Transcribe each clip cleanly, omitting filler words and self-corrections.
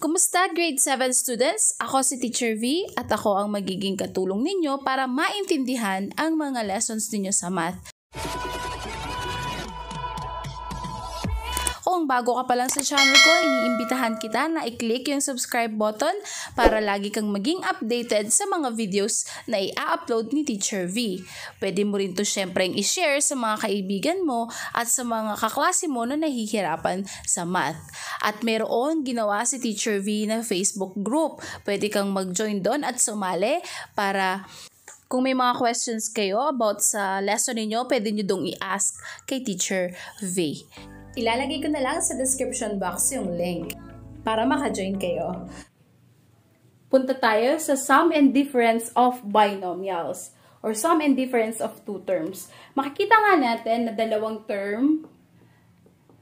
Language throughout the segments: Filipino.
Kumusta grade 7 students? Ako si Teacher V at ako ang magiging katulong ninyo para maintindihan ang mga lessons ninyo sa math. Kung bago ka pa lang sa channel ko, iniimbitahan kita na i-click yung subscribe button para lagi kang maging updated sa mga videos na i-upload ni Teacher V. Pwede mo rin to syempreng i-share sa mga kaibigan mo at sa mga kaklase mo na nahihirapan sa math. At meron ginawa si Teacher V na Facebook group. Pwede kang mag-join doon at sumali para kung may mga questions kayo about sa lesson niyo, pwede niyo dong i-ask kay Teacher V. Ilalagay ko na lang sa description box yung link para maka-join kayo. Punta tayo sa sum and difference of binomials or sum and difference of two terms. Makikita nga natin na dalawang term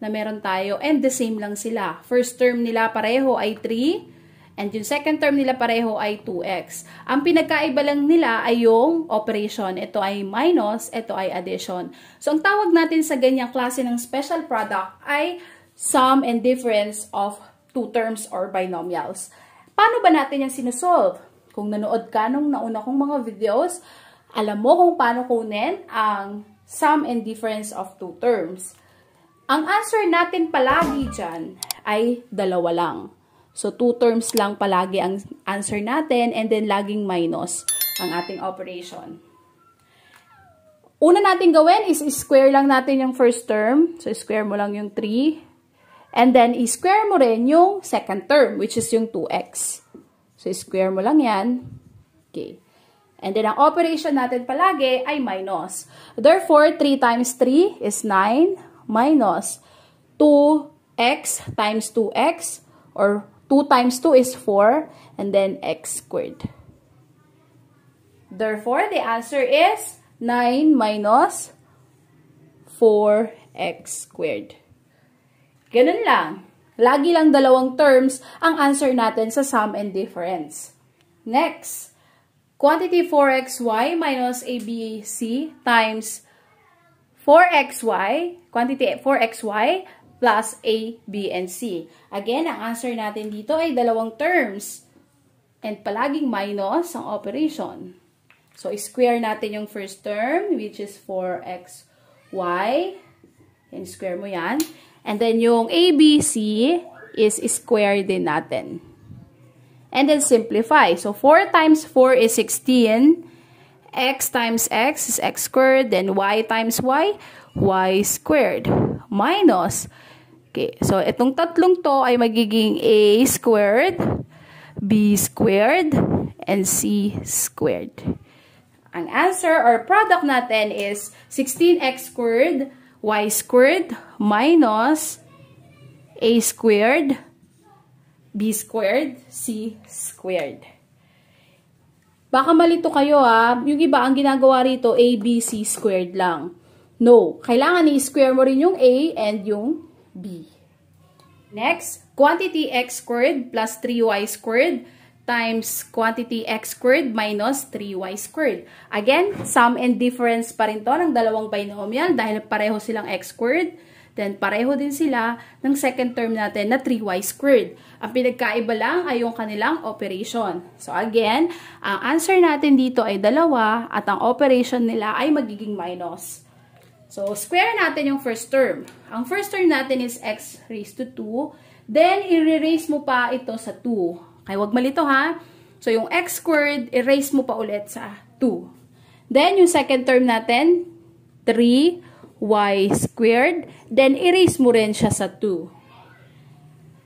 na meron tayo and the same lang sila. First term nila pareho ay 3 and yung second term nila pareho ay 2x. Ang pinagkaiba lang nila ay yung operation. Ito ay minus, ito ay addition. So, ang tawag natin sa ganyang klase ng special product ay sum and difference of two terms or binomials. Paano ba natin yung sinusolve? Kung nanood ka nung nauna kong mga videos, alam mo kung paano kunin ang sum and difference of two terms. Ang answer natin palagi dyan ay dalawa lang. So, two terms lang palagi ang answer natin and then laging minus ang ating operation. Una natin gawin is square lang natin yung first term. So, square mo lang yung 3. And then, square mo rin yung second term, which is yung 2x. So, square mo lang yan. Okay. And then, ang operation natin palagi ay minus. Therefore, 3 times 3 is 9 minus 2x times 2x or 2 times 2 is 4 and then x squared. Therefore, the answer is 9 minus 4x squared. Ganun lang. Lagi lang dalawang terms ang answer natin sa sum and difference. Next, quantity 4xy minus abc times 4xy, quantity 4xy plus a, b, and c. Again, ang answer natin dito ay dalawang terms. And palaging minus ang operation. So, square natin yung first term, which is 4xy. And square mo yan. And then, yung ABC is square din natin. And then, simplify. So, 4 times 4 is 16. X times X is X squared. Then, Y times Y, Y squared. Minus. Okay. So, itong tatlong to ay magiging A squared, B squared, and C squared. Ang answer or product natin is 16x squared, y squared, minus a squared, b squared, c squared. Baka malito kayo ha. Yung iba ang ginagawa rito, a, b, c squared lang. No. Kailangan i-square mo rin yung a and yung b. Next, quantity x squared plus 3y squared times quantity x squared minus 3y squared. Again, sum and difference pa rin to ng dalawang binomial dahil pareho silang x squared. Then, pareho din sila ng second term natin na 3y squared. Ang pinagkaiba lang ay yung kanilang operation. So, again, ang answer natin dito ay dalawa at ang operation nila ay magiging minus. So, square natin yung first term. Ang first term natin is x raised to 2. Then, i-raise mo pa ito sa 2. Ay, huwag malito ha. So, yung x squared, erase mo pa ulit sa 2. Then, yung second term natin, 3y squared. Then, erase mo rin siya sa 2.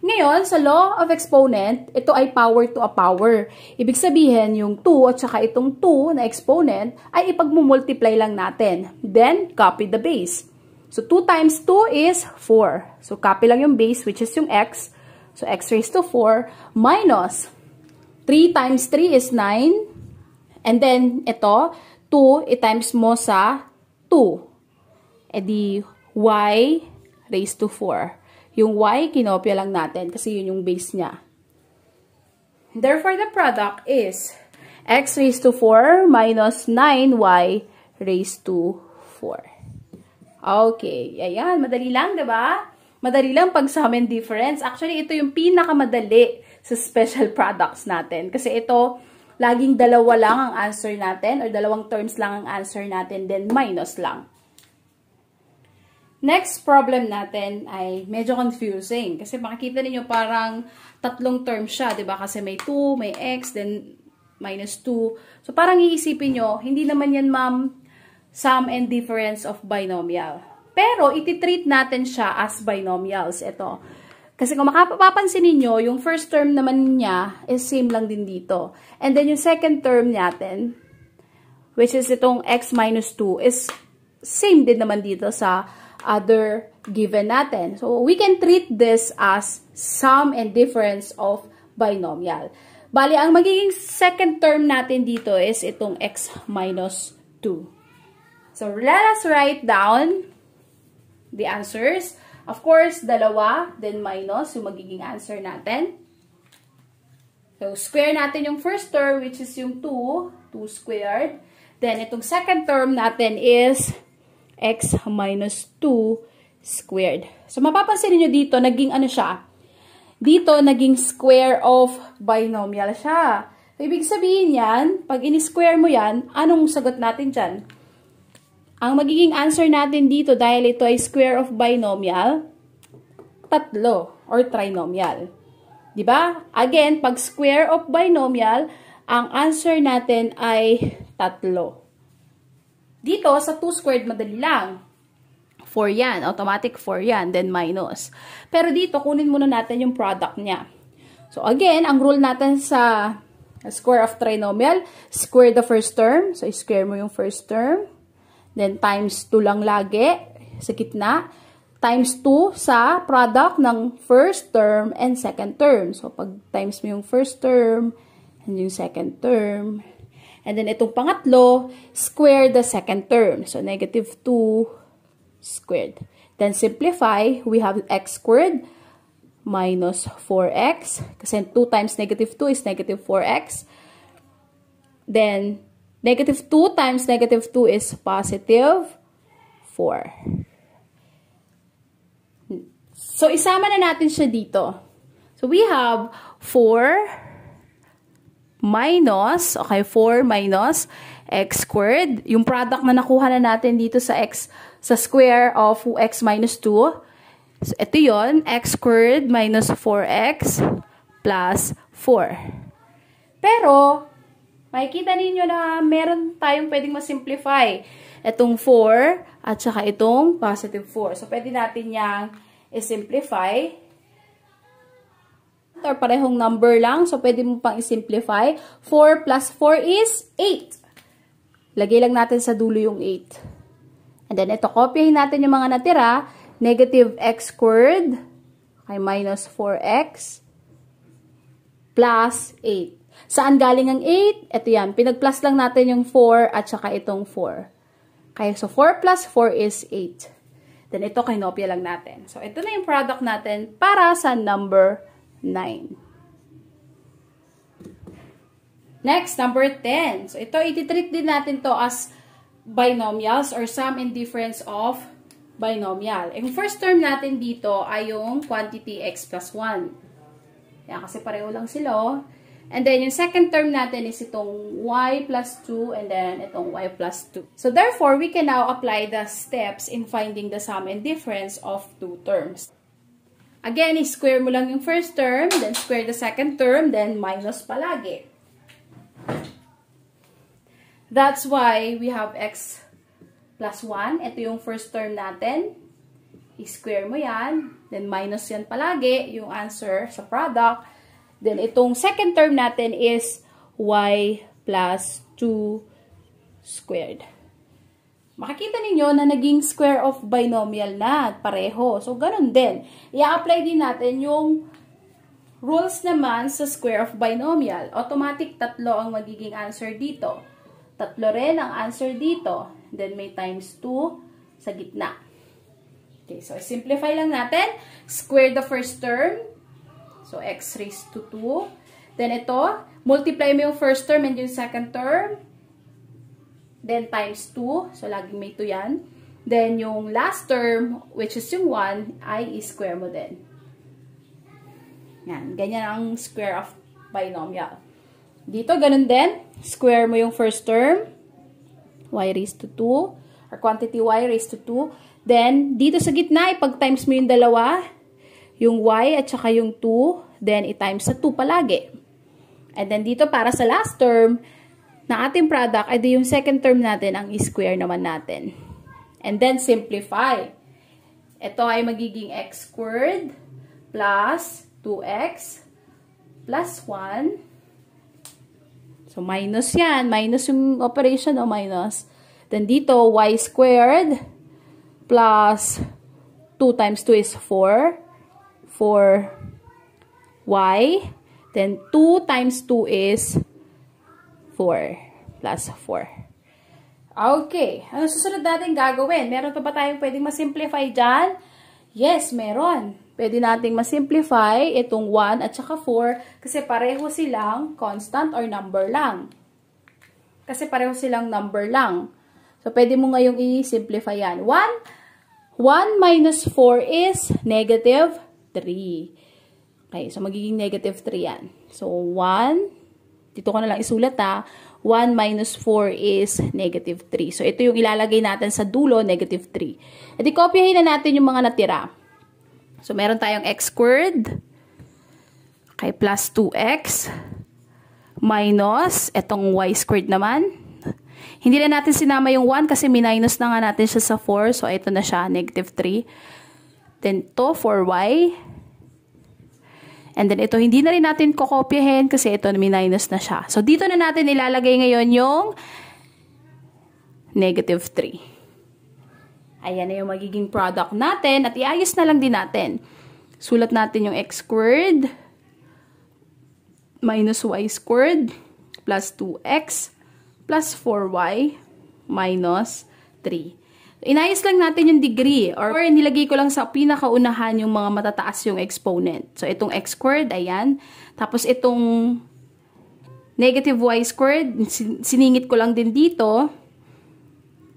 Ngayon, sa law of exponent, ito ay power to a power. Ibig sabihin, yung 2 at saka itong 2 na exponent ay ipagmumultiply lang natin. Then, copy the base. So, 2 times 2 is 4. So, copy lang yung base, which is yung x. So, x raised to 4 minus 3 times 3 is 9. And then, ito, 2 i-times mo sa 2. E di, y raised to 4. Yung y, kinopya lang natin kasi yun yung base niya. Therefore, the product is x raised to 4 minus 9y raised to 4. Okay. Ayan, madali lang, diba? Madali lang pag sum and difference. Actually, ito yung pinakamadali sa special products natin. Kasi ito, laging dalawa lang ang answer natin or dalawang terms lang ang answer natin, then minus lang. Next problem natin ay medyo confusing kasi makikita niyo parang tatlong term siya, 'di ba? Kasi may 2, may x, then minus 2. So parang iisipin niyo, hindi naman 'yan, ma'am, sum and difference of binomial. Pero iti-treat natin siya as binomials ito. Kasi kung makapapansin niyo, yung first term naman niya is same lang din dito. And then yung second term natin, which is itong x minus 2, is same din naman dito sa other given natin. So, we can treat this as sum and difference of binomial. Bali, ang magiging second term natin dito is itong x minus 2. So, let us write down the answers. Of course, dalawa, then minus yung magiging answer natin. So, square natin yung first term, which is yung 2, 2 squared. Then, itong second term natin is x minus 2 squared. So, mapapansin niyo dito, naging ano siya? Dito, naging square of binomial siya. So, ibig sabihin yan, pag in-square mo yan, anong sagot natin dyan? Ang magiging answer natin dito, dahil ito ay square of binomial, tatlo or trinomial. Diba? Again, pag square of binomial, ang answer natin ay tatlo. Dito, sa 2 squared, madali lang. 4 yan. Automatic 4 yan. Then minus. Pero dito, kunin muna natin yung product niya. So, again, ang rule natin sa square of trinomial, square the first term. So, square mo yung first term. Then, times 2 lang lagi sa gitna. Times 2 sa product ng first term and second term. So, pag times mo yung first term and yung second term. And then, itong pangatlo, square the second term. So, negative 2 squared. Then, simplify. We have x squared minus 4x. Kasi 2 times negative 2 is negative 4x. Then, negative 2 times negative 2 is positive 4. So, isama na natin siya dito. So, we have 4 minus, okay, 4 minus x squared. Yung product na nakuha na natin dito sa x, sa square of x minus 2. So, ito yun, x squared minus 4x plus 4. Pero, makikita ninyo na meron tayong pwedeng masimplify. Itong 4 at saka itong positive 4. So, pwede natin yang isimplify. Or parehong number lang. So, pwede mo pang i-simplify. 4 plus 4 is 8. Lagay lang natin sa dulo yung 8. And then, ito, copyahin natin yung mga natira. Negative x squared, okay, minus 4x plus 8. Saan galing ang 8? Ito yan. Pinag-plus lang natin yung 4 at saka itong 4. Okay, so 4 plus 4 is 8. Then, ito, kinopya lang natin. So, ito na yung product natin para sa number 9. Next, number 10. So, ito, ititreat din natin to as binomials or sum and difference of binomial. Yung first term natin dito ay yung quantity x plus 1. Yan, kasi pareho lang sila. And then, yung second term natin is itong y plus 2 and then itong y plus 2. So, therefore, we can now apply the steps in finding the sum and difference of two terms. Again, square mo lang yung first term, then square the second term, then minus palagi. That's why we have x plus 1. Ito yung first term natin. I-square mo yan, then minus yan palagi, yung answer sa product. Then itong second term natin is y plus 2 squared. Makikita ninyo na naging square of binomial na pareho. So, ganun din. I-apply din natin yung rules naman sa square of binomial. Automatic, tatlo ang magiging answer dito. Tatlo rin ang answer dito. Then, may times 2 sa gitna. Okay, so, simplify lang natin. Square the first term. So, x raised to 2. Then, ito, multiply mo yung first term and yung second term. Then, times 2. So, laging may 2 yan. Then, yung last term, which is yung 1, ay i-square mo din. Yan. Ganyan ang square of binomial. Dito, ganun din. Square mo yung first term. Y raised to 2. Or quantity y raised to 2. Then, dito sa gitna, ipag-times mo yung dalawa. Yung y at saka yung 2. Then, i-times sa 2 palagi. And then, dito para sa last term na ating product, ay di yung second term natin, ang i-square naman natin. And then, simplify. Ito ay magiging x squared plus 2x plus 1. So, minus yan. Minus yung operation, o minus. Then, dito, y squared plus 2 times 2 is 4. 4y. Then, 2 times 2 is 4. Plus 4. Okay. Ano susunod natin gagawin? Meron pa ba tayong pwedeng masimplify dyan? Yes, meron. Pwede nating masimplify itong 1 at saka 4 kasi pareho silang constant or number lang. So, pwede mo ngayong i-simplify yan. 1 minus 4 is negative 3. Okay, so magiging negative 3 yan. So, 1, dito ko na lang isulat ha. 1 minus 4 is negative 3. So, ito yung ilalagay natin sa dulo, negative 3. At i-copyahin na natin yung mga natira. So, meron tayong x squared. Okay, plus 2x. Minus, etong y squared naman. Hindi na natin sinama yung 1 kasi minus na nga natin siya sa 4. So, ito na siya, negative 3. Then, ito, 4y. And then, ito, hindi na rin natin kokopyahin kasi ito, minus na siya. So, dito na natin ilalagay ngayon yung negative 3. Ayan na yung magiging product natin. At iayos na lang din natin. Sulat natin yung x squared minus y squared plus 2x plus 4y minus 3. Inayos lang natin yung degree or nilagay ko lang sa pinakaunahan yung mga matataas yung exponent. So, itong x squared, ayan. Tapos, itong negative y squared, siningit ko lang din dito.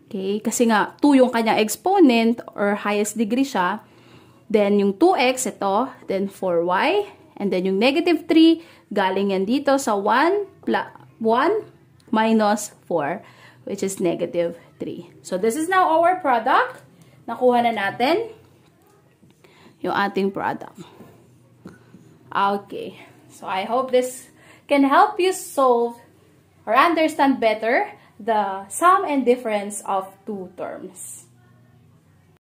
Okay, kasi nga 2 yung kanyang exponent or highest degree siya. Then yung 2x ito, then 4y, and then yung negative 3 galing yan dito sa 1 minus 4 which is negative 3. So this is now our product. Nakuha na natin yung ating product. Okay. So I hope this can help you solve or understand better the sum and difference of two terms.